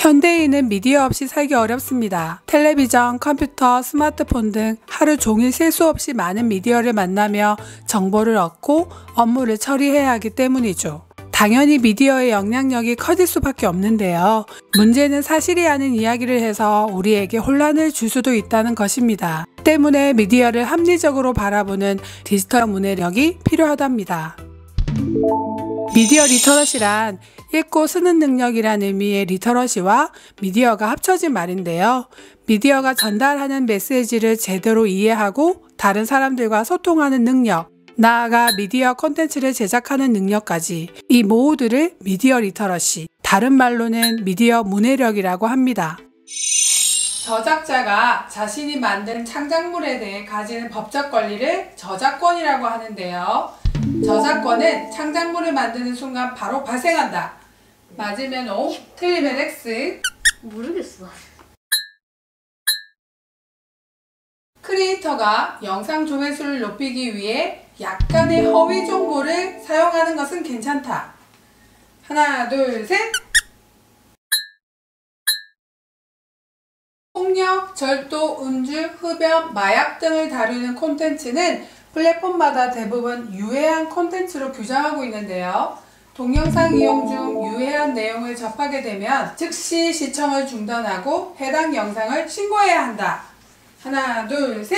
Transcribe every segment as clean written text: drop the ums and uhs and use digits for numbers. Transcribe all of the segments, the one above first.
현대인은 미디어 없이 살기 어렵습니다. 텔레비전, 컴퓨터, 스마트폰 등 하루 종일 셀 수 없이 많은 미디어를 만나며 정보를 얻고 업무를 처리해야 하기 때문이죠. 당연히 미디어의 영향력이 커질 수밖에 없는데요. 문제는 사실이 아닌 이야기를 해서 우리에게 혼란을 줄 수도 있다는 것입니다. 때문에 미디어를 합리적으로 바라보는 디지털 문해력이 필요하답니다. 미디어 리터러시란 읽고 쓰는 능력이란 의미의 리터러시와 미디어가 합쳐진 말인데요. 미디어가 전달하는 메시지를 제대로 이해하고 다른 사람들과 소통하는 능력, 나아가 미디어 콘텐츠를 제작하는 능력까지 이 모두를 미디어 리터러시, 다른 말로는 미디어 문해력이라고 합니다. 저작자가 자신이 만든 창작물에 대해 가지는 법적 권리를 저작권이라고 하는데요. 저작권은 창작물을 만드는 순간 바로 발생한다. 맞으면 O, 틀리면 X. 모르겠어. 크리에이터가 영상 조회수를 높이기 위해 약간의 허위 정보를 사용하는 것은 괜찮다. 하나, 둘, 셋! 폭력, 절도, 음주, 흡연, 마약 등을 다루는 콘텐츠는 플랫폼마다 대부분 유해한 콘텐츠로 규정하고 있는데요. 동영상 이용 중 유해한 내용을 접하게 되면 즉시 시청을 중단하고 해당 영상을 신고해야 한다. 하나, 둘, 셋!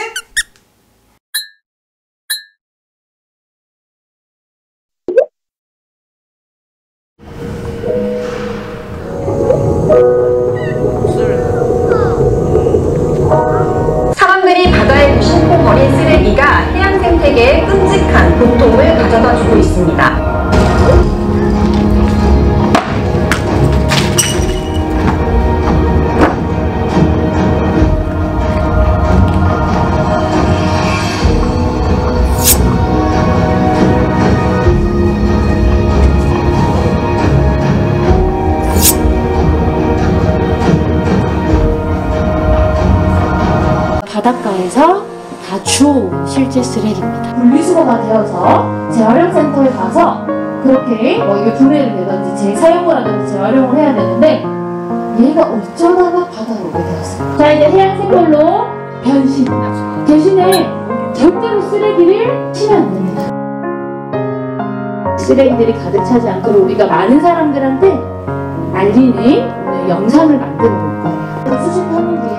사람들이 바다에 무심코 버린 쓰레기가 해양 생태계에 끔찍한 고통을 가져다주고 있습니다. 바닷가에서 다 주워온 실제 쓰레기입니다. 분리수거가 되어서 재활용센터에 가서 그렇게 이게 분해를 내든지 재사용을 하든지 재활용을 해야 되는데 얘가 어쩌다가 바다로 오게 되었어요. 자, 이제 해양생물로 변신. 대신에 절대로 쓰레기를 치면 안 됩니다. 쓰레기들이 가득 차지 않도록 우리가 많은 사람들한테 알리는 영상을 만들어 볼 거예요. 수집하는 게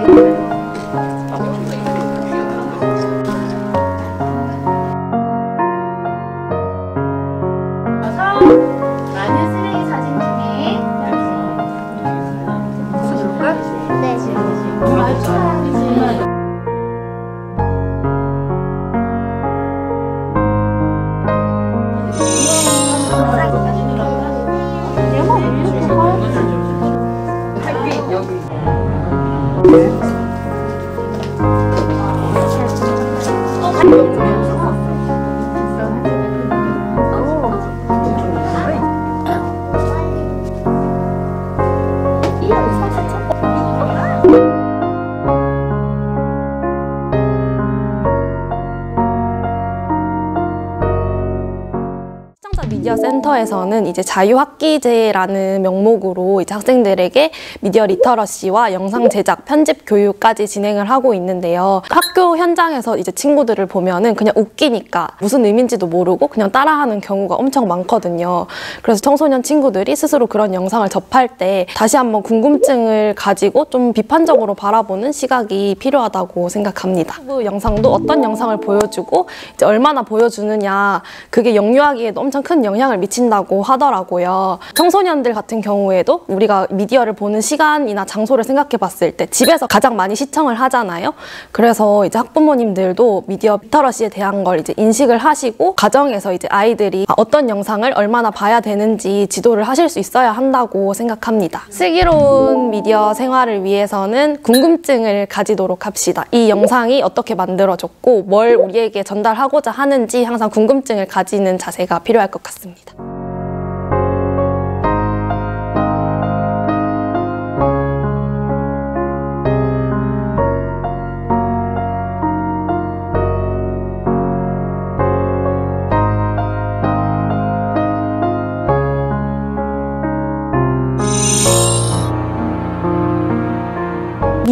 미디어 센터에서는 이제 자유학기제라는 명목으로 이제 학생들에게 미디어 리터러시와 영상 제작, 편집 교육까지 진행을 하고 있는데요. 학교 현장에서 이제 친구들을 보면은 그냥 웃기니까 무슨 의미인지도 모르고 그냥 따라하는 경우가 엄청 많거든요. 그래서 청소년 친구들이 스스로 그런 영상을 접할 때 다시 한번 궁금증을 가지고 좀 비판적으로 바라보는 시각이 필요하다고 생각합니다. 그 영상도 어떤 영상을 보여주고 이제 얼마나 보여주느냐, 그게 영유아기에도 엄청 큰 영향을 미친다고 하더라고요. 청소년들 같은 경우에도 우리가 미디어를 보는 시간이나 장소를 생각해 봤을 때 집에서 가장 많이 시청을 하잖아요. 그래서 이제 학부모님들도 미디어 리터러시에 대한 걸 이제 인식을 하시고 가정에서 이제 아이들이 어떤 영상을 얼마나 봐야 되는지 지도를 하실 수 있어야 한다고 생각합니다. 슬기로운 미디어 생활을 위해서는 궁금증을 가지도록 합시다. 이 영상이 어떻게 만들어졌고 뭘 우리에게 전달하고자 하는지 항상 궁금증을 가지는 자세가 필요할 것 같습니다.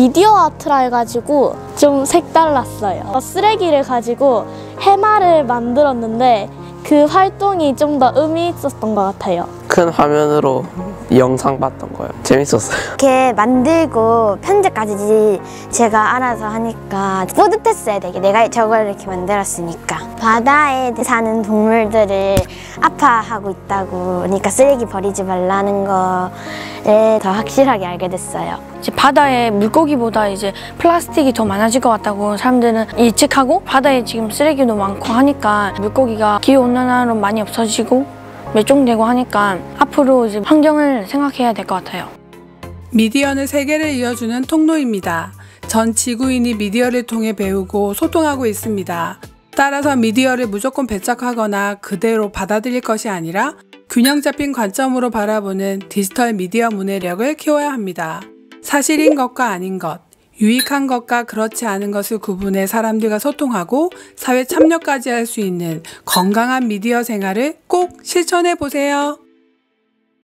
미디어 아트라 해가지고 좀 색달랐어요. 쓰레기를 가지고 해마를 만들었는데 그 활동이 좀 더 의미 있었던 것 같아요. 큰 화면으로 영상 봤던 거예요. 재밌었어요. 이렇게 만들고 편집까지 제가 알아서 하니까 뿌듯했어요. 되게 내가 저걸 이렇게 만들었으니까. 바다에 사는 동물들을 아파하고 있다고 그러니까 쓰레기 버리지 말라는 거를 더 확실하게 알게 됐어요. 이제 바다에 물고기보다 이제 플라스틱이 더 많아질 것 같다고 사람들은 예측하고 바다에 지금 쓰레기도 많고 하니까 물고기가 기후온난화로 많이 없어지고 멸종되고 하니까 앞으로 이제 환경을 생각해야 될 것 같아요. 미디어는 세계를 이어주는 통로입니다. 전 지구인이 미디어를 통해 배우고 소통하고 있습니다. 따라서 미디어를 무조건 배척하거나 그대로 받아들일 것이 아니라 균형 잡힌 관점으로 바라보는 디지털 미디어 문해력을 키워야 합니다. 사실인 것과 아닌 것, 유익한 것과 그렇지 않은 것을 구분해 사람들과 소통하고 사회 참여까지 할 수 있는 건강한 미디어 생활을 꼭 실천해 보세요.